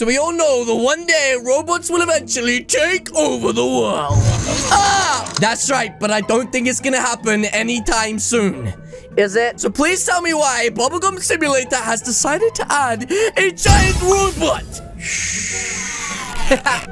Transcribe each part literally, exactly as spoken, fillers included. So we all know that one day robots will eventually take over the world. Ah! That's right, but I don't think it's gonna happen anytime soon. Is it? So please tell me why Bubblegum Simulator has decided to add a giant robot.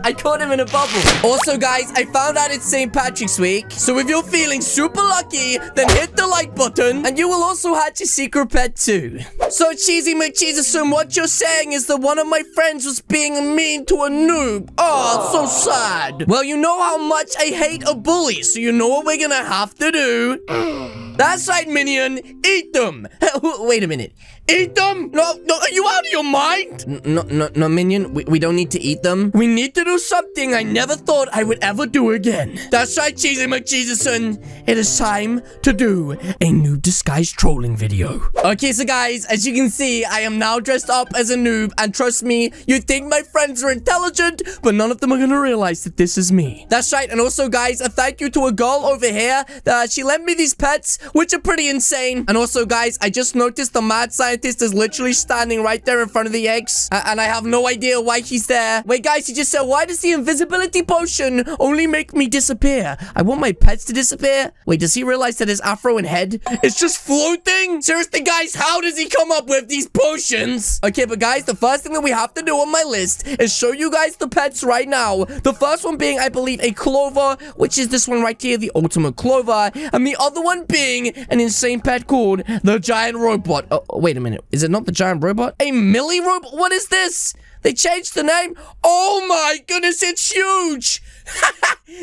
I caught him in a bubble. Also, guys, I found out it's Saint Patrick's week. So if you're feeling super lucky, then hit the like button. And you will also hatch a secret pet too. So, Cheesy McCheezersome, what you're saying is that one of my friends was being mean to a noob. Oh, so sad. Well, you know how much I hate a bully. So you know what we're gonna have to do. That's right, Minion. Eat them. Wait a minute. Eat them? No, no. Are you out of your mind? No, no, no, Minion. We, we don't need to eat them. We need to do something I never thought I would ever do again. That's right, Cheesy McCheezerson. It is time to do a noob disguise trolling video. Okay, so guys, as you can see, I am now dressed up as a noob. And trust me, you think my friends are intelligent, but none of them are going to realize that this is me. That's right. And also, guys, a thank you to a girl over here. Uh, she lent me these pets, which are pretty insane. And also, guys, I just noticed the mad scientist is literally standing right there in front of the eggs. Uh, and I have no idea why he's there. Wait, guys, he just said, why does the invisibility potion only make me disappear? I want my pets to disappear. Wait, does he realize that his afro and head is just floating? Seriously, guys, how does he come up with these potions? Okay, but guys, the first thing that we have to do on my list is show you guys the pets right now. The first one being, I believe, a clover, which is this one right here, the ultimate clover. And the other one being an insane pet called the giant robot. Oh, wait a minute. Is it not the giant robot? A Millie robot? What is this? They changed the name? Oh my goodness, it's huge!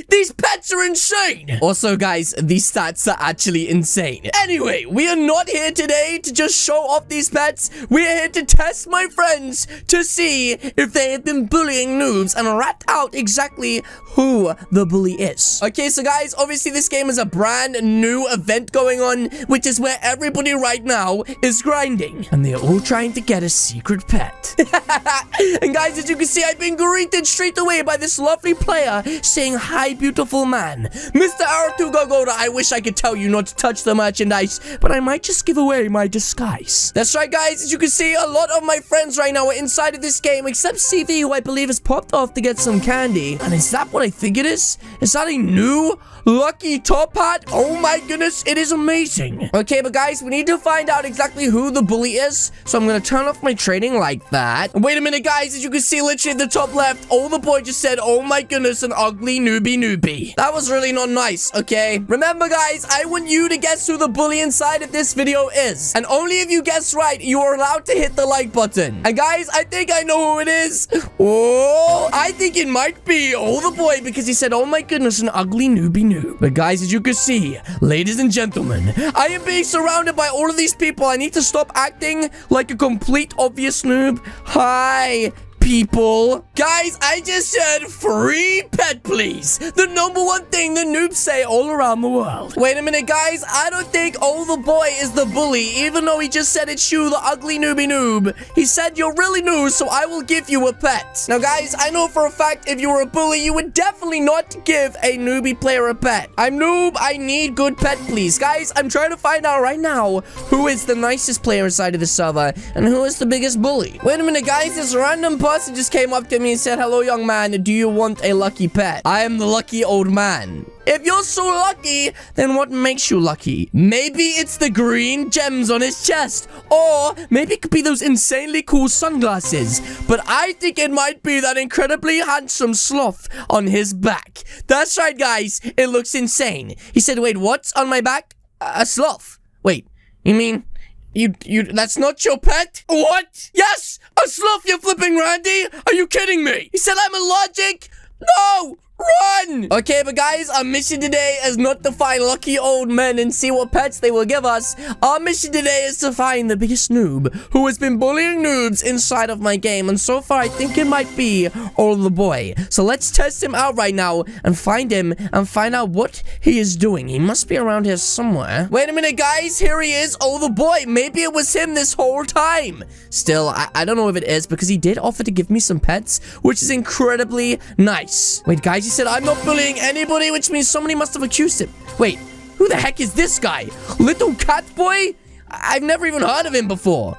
These pets are insane! Also, guys, these stats are actually insane. Anyway, we are not here today to just show off these pets. We are here to test my friends to see if they have been bullying noobs and rat out exactly who the bully is. Okay, so guys, obviously this game is a brand new event going on, which is where everybody right now is grinding. And they're all trying to get a secret pet. And guys, as you can see, I've been greeted straight away by this lovely player saying, hi, beautiful man. Mister Artugogoda, I wish I could tell you not to touch the merchandise, but I might just give away my disguise. That's right, guys. As you can see, a lot of my friends right now are inside of this game, except C V, who I believe has popped off to get some candy. And is that what I think it is? Is that a new lucky top hat? Oh my goodness, it is amazing. Okay, but guys, we need to find out exactly who the bully is. So I'm going to turn off my trading like that. Wait a minute, guys. As you can see, literally at the top left, all the boy just said, oh my goodness, an ugly newbie newbie. That was really not nice, okay? Remember, guys, I want you to guess who the bully inside of this video is. And only if you guess right, you are allowed to hit the like button. And guys, I think I know who it is. Oh, I think it might be all the boy because he said, oh my goodness, an ugly newbie noob. But guys, as you can see, ladies and gentlemen, I am being surrounded by all of these people. I need to stop acting like a complete obvious noob. Hi, people. Guys, I just said free pet, please. The number one thing the noobs say all around the world. Wait a minute, guys. I don't think oh the boy is the bully, even though he just said it's you, the ugly noobie noob. He said you're really new, so I will give you a pet. Now, guys, I know for a fact if you were a bully, you would definitely not give a newbie player a pet. I'm noob. I need good pet, please. Guys, I'm trying to find out right now who is the nicest player inside of the server and who is the biggest bully. Wait a minute, guys. This random person He just came up to me and said, hello, young man, do you want a lucky pet? I am the lucky old man. If you're so lucky, then what makes you lucky? Maybe it's the green gems on his chest. Or maybe it could be those insanely cool sunglasses. But I think it might be that incredibly handsome sloth on his back. That's right, guys. It looks insane. He said, wait, what's on my back? A sloth. Wait, you mean... You, you, that's not your pet? What? Yes! A sloth, you're flipping, Randy! Are you kidding me? He said I'm illogic? No! Run! Okay, but guys, our mission today is not to find lucky old men and see what pets they will give us. Our mission today is to find the biggest noob who has been bullying noobs inside of my game. And so far, I think it might be all the boy. So let's test him out right now and find him and find out what he is doing. He must be around here somewhere. Wait a minute, guys. Here he is, all the boy. Maybe it was him this whole time. Still, I, I don't know if it is because he did offer to give me some pets, which is incredibly nice. Wait, guys. He said, I'm not bullying anybody, which means somebody must have accused him. Wait, who the heck is this guy? Little cat boy? I've never even heard of him before.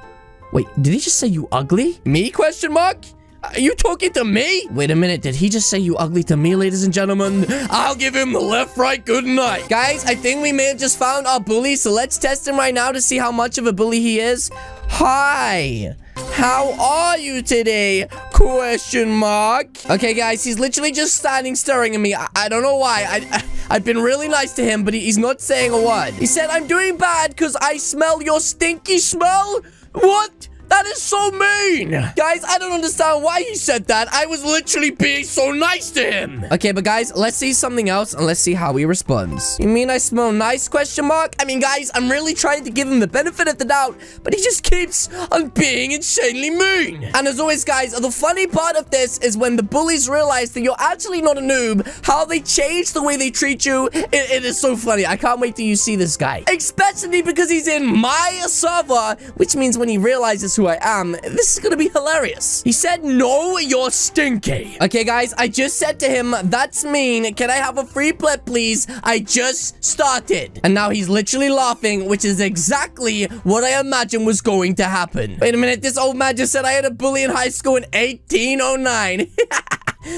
Wait, did he just say you ugly? Me, question mark? Are you talking to me? Wait a minute. Did he just say you ugly to me, ladies and gentlemen? I'll give him the left, right, good night. Guys, I think we may have just found our bully, so let's test him right now to see how much of a bully he is. Hi. How are you today? Question mark. Okay, guys, he's literally just standing staring at me. I, I don't know why. I, I, I've been really nice to him, but he, he's not saying a word. He said, I'm doing bad because I smell your stinky smell. What? That is so mean. Guys, I don't understand why he said that. I was literally being so nice to him. Okay, but guys, let's see something else and let's see how he responds. You mean I smell nice, question mark? I mean, guys, I'm really trying to give him the benefit of the doubt, but he just keeps on being insanely mean. And as always, guys, the funny part of this is when the bullies realize that you're actually not a noob, how they change the way they treat you. It, it is so funny. I can't wait till you see this guy. Especially because he's in my server, which means when he realizes who I am, this is gonna be hilarious. He said, no, you're stinky. Okay, guys, I just said to him, that's mean. Can I have a free clip, please? I just started. And now he's literally laughing, which is exactly what I imagined was going to happen. Wait a minute, this old man just said I had a bully in high school in eighteen oh nine.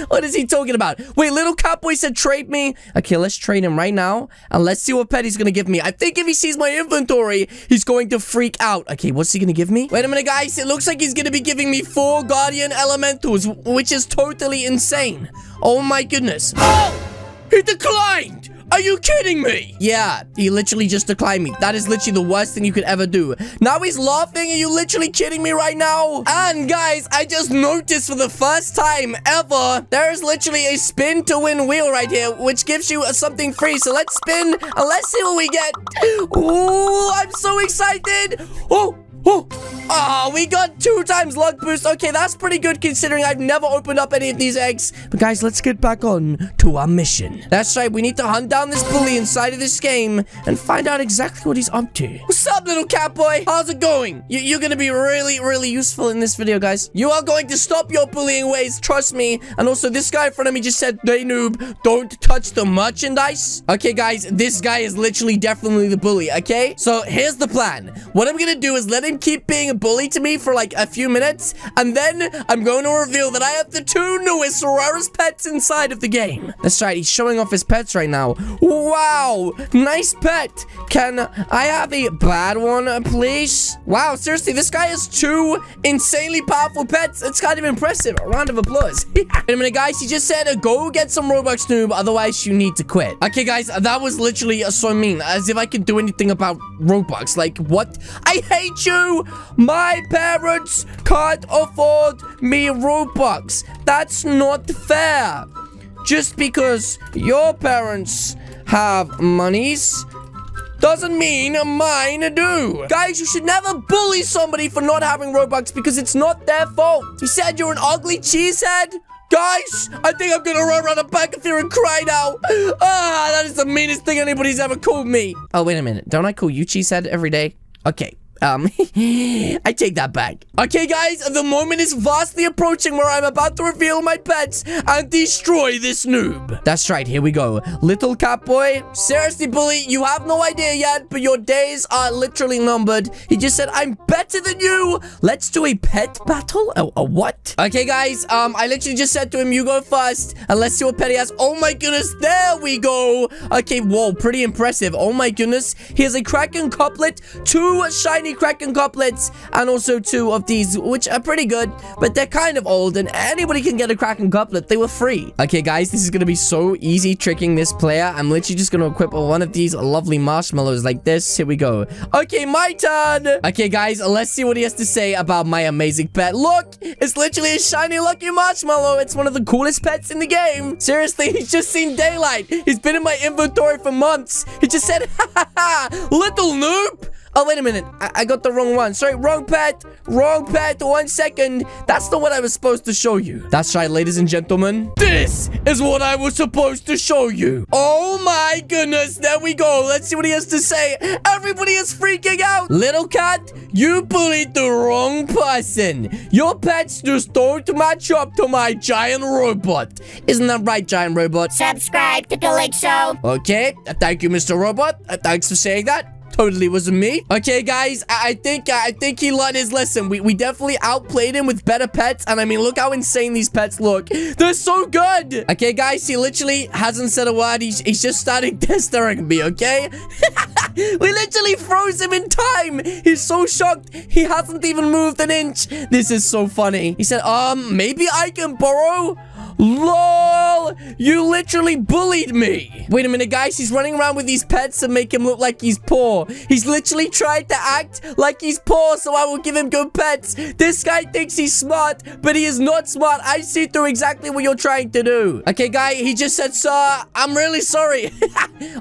What is he talking about? Wait, little cowboy said trade me. Okay, let's trade him right now. And let's see what pet he's going to give me. I think if he sees my inventory, he's going to freak out. Okay, what's he going to give me? Wait a minute, guys. It looks like he's going to be giving me four guardian elementals, which is totally insane. Oh, my goodness. Oh! He declined! Are you kidding me? Yeah, he literally just declined me. That is literally the worst thing you could ever do. Now he's laughing. Are you literally kidding me right now? And guys, I just noticed for the first time ever, there is literally a spin to win wheel right here, which gives you something free. So let's spin and let's see what we get. Oh, I'm so excited. Oh. Oh, oh, we got two times luck boost. Okay, that's pretty good considering I've never opened up any of these eggs. But guys, let's get back on to our mission. That's right, we need to hunt down this bully inside of this game and find out exactly what he's up to. What's up, little catboy? How's it going? You you're going to be really, really useful in this video, guys. You are going to stop your bullying ways, trust me. And also, this guy in front of me just said, hey, noob, don't touch the merchandise. Okay, guys, this guy is literally definitely the bully, okay? So here's the plan. What I'm going to do is let him keep being a bully to me for like a few minutes, and then I'm going to reveal that I have the two newest rarest pets inside of the game. That's right, he's showing off his pets right now. Wow, nice pet. Can I have a bad one, please? Wow, seriously, this guy has two insanely powerful pets. It's kind of impressive. A round of applause. Wait a minute, guys, he just said go get some Robux, noob, otherwise you need to quit. Okay, guys, that was literally so mean, as if I could do anything about Robux. Like, what? I hate you. My parents can't afford me Robux. That's not fair. Just because your parents have monies doesn't mean mine do. Guys, you should never bully somebody for not having Robux because it's not their fault. He said you're an ugly cheesehead. Guys, I think I'm gonna run around the back of here and cry now. Ah, that is the meanest thing anybody's ever called me. Oh, wait a minute. Don't I call you cheesehead every day? Okay. Um, I take that back. Okay, guys, the moment is vastly approaching where I'm about to reveal my pets and destroy this noob. That's right, here we go. Little Catboy. Seriously, bully, you have no idea yet, but your days are literally numbered. He just said, I'm better than you. Let's do a pet battle? A, a what? Okay, guys, um, I literally just said to him, you go first, and let's see what pet he has. Oh, my goodness, there we go. Okay, whoa, pretty impressive. Oh, my goodness. He has a Kraken couplet, two shiny Kraken couplets, and also two of these, which are pretty good, but they're kind of old, and anybody can get a Kraken couplet. They were free. Okay, guys, this is gonna be so easy tricking this player. I'm literally just gonna equip one of these lovely marshmallows like this. Here we go. Okay, my turn. Okay, guys, let's see what he has to say about my amazing pet. Look, it's literally a shiny lucky marshmallow. It's one of the coolest pets in the game. Seriously, he's just seen daylight. He's been in my inventory for months. He just said, ha ha ha, little noob. Oh, wait a minute. I, I got the wrong one. Sorry, wrong pet. Wrong pet. One second. That's not what I was supposed to show you. That's right, ladies and gentlemen. This is what I was supposed to show you. Oh, my goodness. There we go. Let's see what he has to say. Everybody is freaking out. Little cat, you bullied the wrong person. Your pets just don't match up to my giant robot. Isn't that right, giant robot? Subscribe to Calyxo. Okay. Thank you, Mister Robot. Thanks for saying that. totally was me. Okay, guys, I, I think I think he learned his lesson. We we definitely outplayed him with better pets, and I mean, look how insane these pets look. They're so good. Okay, guys, he literally hasn't said a word. He's he's just starting testing me. Okay. We literally froze him in time. He's so shocked. He hasn't even moved an inch. This is so funny. He said, um, maybe I can borrow. LOL, you literally bullied me. Wait a minute, guys. He's running around with these pets and make him look like he's poor. He's literally tried to act like he's poor, so I will give him good pets. This guy thinks he's smart, but he is not smart. I see through exactly what you're trying to do. Okay, guy, he just said, sir, I'm really sorry.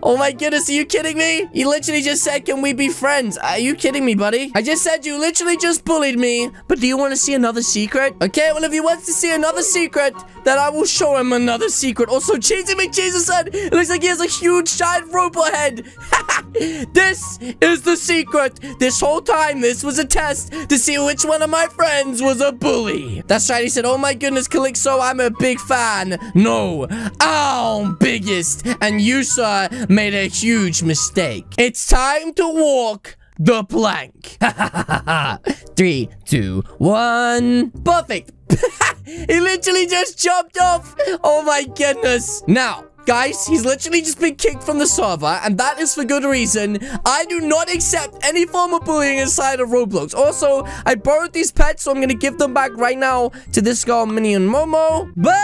Oh, my goodness. Are you kidding me? He literally just said, can we be friends? Are you kidding me, buddy? I just said you literally just bullied me, but do you want to see another secret? Okay, well, if he wants to see another secret, then I will show him another secret. Also, Cheesy McCheese's head. It looks like he has a huge giant robot head. This is the secret. This whole time, this was a test to see which one of my friends was a bully. That's right. He said, oh my goodness, Calyxo, I'm a big fan. No, I'm biggest. And you, sir, made a huge mistake. It's time to walk the plank. Three, two, one. Perfect. He literally just jumped off. Oh my goodness. Now, guys, he's literally just been kicked from the server, and that is for good reason. I do not accept any form of bullying inside of Roblox. Also, I borrowed these pets, so I'm going to give them back right now to this girl, Minnie and Momo. But,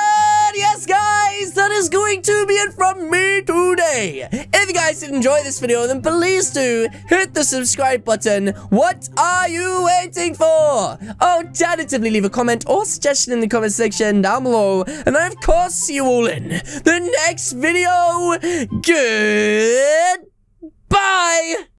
yes, guys, that is going to be it from me today. If you guys did enjoy this video, then please do hit the subscribe button. What are you waiting for? Alternatively, leave a comment or suggestion in the comment section down below. And I, of course, see you all in the next video. Goodbye.